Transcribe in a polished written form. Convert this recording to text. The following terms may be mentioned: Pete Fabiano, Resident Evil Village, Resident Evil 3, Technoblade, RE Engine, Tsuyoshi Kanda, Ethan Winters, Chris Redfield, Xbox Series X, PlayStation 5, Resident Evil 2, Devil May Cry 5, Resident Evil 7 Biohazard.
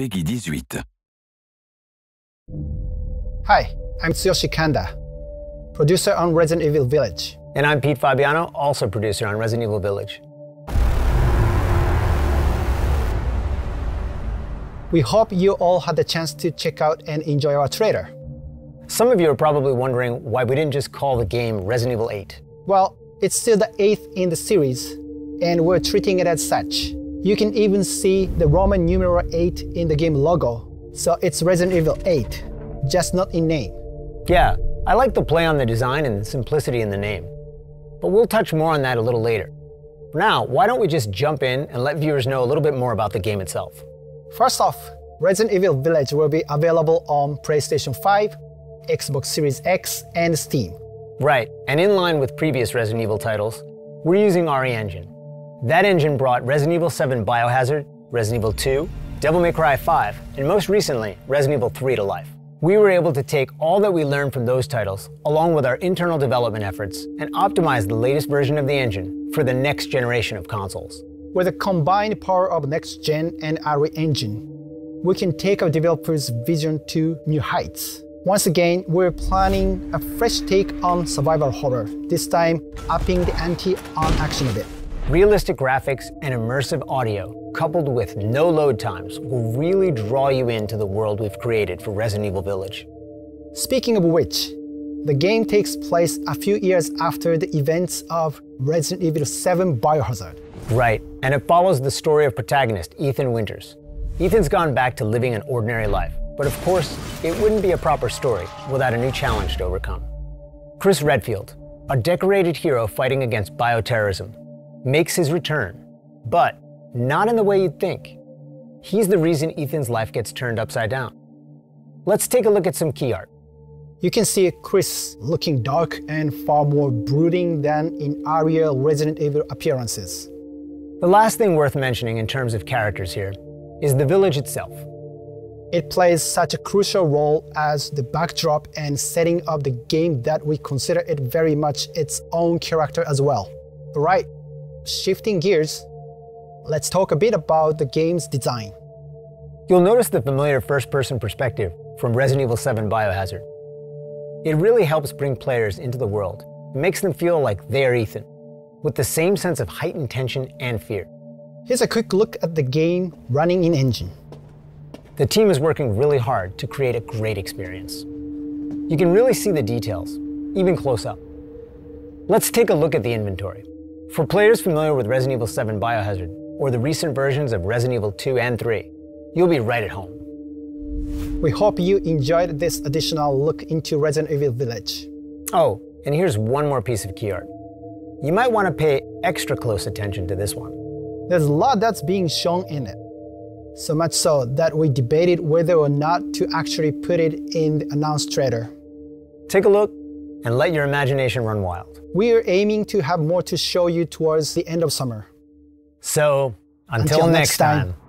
Peggy 18. Hi, I'm Tsuyoshi Kanda, producer on Resident Evil Village. And I'm Pete Fabiano, also producer on Resident Evil Village. We hope you all had the chance to check out and enjoy our trailer. Some of you are probably wondering why we didn't just call the game Resident Evil 8. Well, it's still the 8th in the series, and we're treating it as such. You can even see the Roman numeral 8 in the game logo, so it's Resident Evil 8, just not in name. Yeah, I like the play on the design and the simplicity in the name, but we'll touch more on that a little later. For now, why don't we just jump in and let viewers know a little bit more about the game itself. First off, Resident Evil Village will be available on PlayStation 5, Xbox Series X, and Steam. Right, and in line with previous Resident Evil titles, we're using RE Engine. That engine brought Resident Evil 7 Biohazard, Resident Evil 2, Devil May Cry 5, and most recently, Resident Evil 3 to life. We were able to take all that we learned from those titles, along with our internal development efforts, and optimize the latest version of the engine for the next generation of consoles. With the combined power of Next Gen and RE Engine, we can take our developers' vision to new heights. Once again, we're planning a fresh take on survival horror, this time upping the ante on action a bit. Realistic graphics and immersive audio, coupled with no load times, will really draw you into the world we've created for Resident Evil Village. Speaking of which, the game takes place a few years after the events of Resident Evil 7 Biohazard. Right, and it follows the story of protagonist Ethan Winters. Ethan's gone back to living an ordinary life. But of course, it wouldn't be a proper story without a new challenge to overcome. Chris Redfield, a decorated hero fighting against bioterrorism, makes his return, but not in the way you'd think. He's the reason Ethan's life gets turned upside down. Let's take a look at some key art. You can see Chris looking dark and far more brooding than in earlier Resident Evil appearances. The last thing worth mentioning in terms of characters here is the village itself. It plays such a crucial role as the backdrop and setting of the game that we consider it very much its own character as well. Right, shifting gears, let's talk a bit about the game's design. You'll notice the familiar first-person perspective from Resident Evil 7 Biohazard. It really helps bring players into the world. It makes them feel like they're Ethan, with the same sense of heightened tension and fear. Here's a quick look at the game running in engine. The team is working really hard to create a great experience. You can really see the details, even close up. Let's take a look at the inventory. For players familiar with Resident Evil 7 Biohazard, or the recent versions of Resident Evil 2 and 3, you'll be right at home. We hope you enjoyed this additional look into Resident Evil Village. Oh, and here's one more piece of key art. You might want to pay extra close attention to this one. There's a lot that's being shown in it. So much so that we debated whether or not to actually put it in the announced trailer. Take a look and let your imagination run wild. We are aiming to have more to show you towards the end of summer. So, until next time.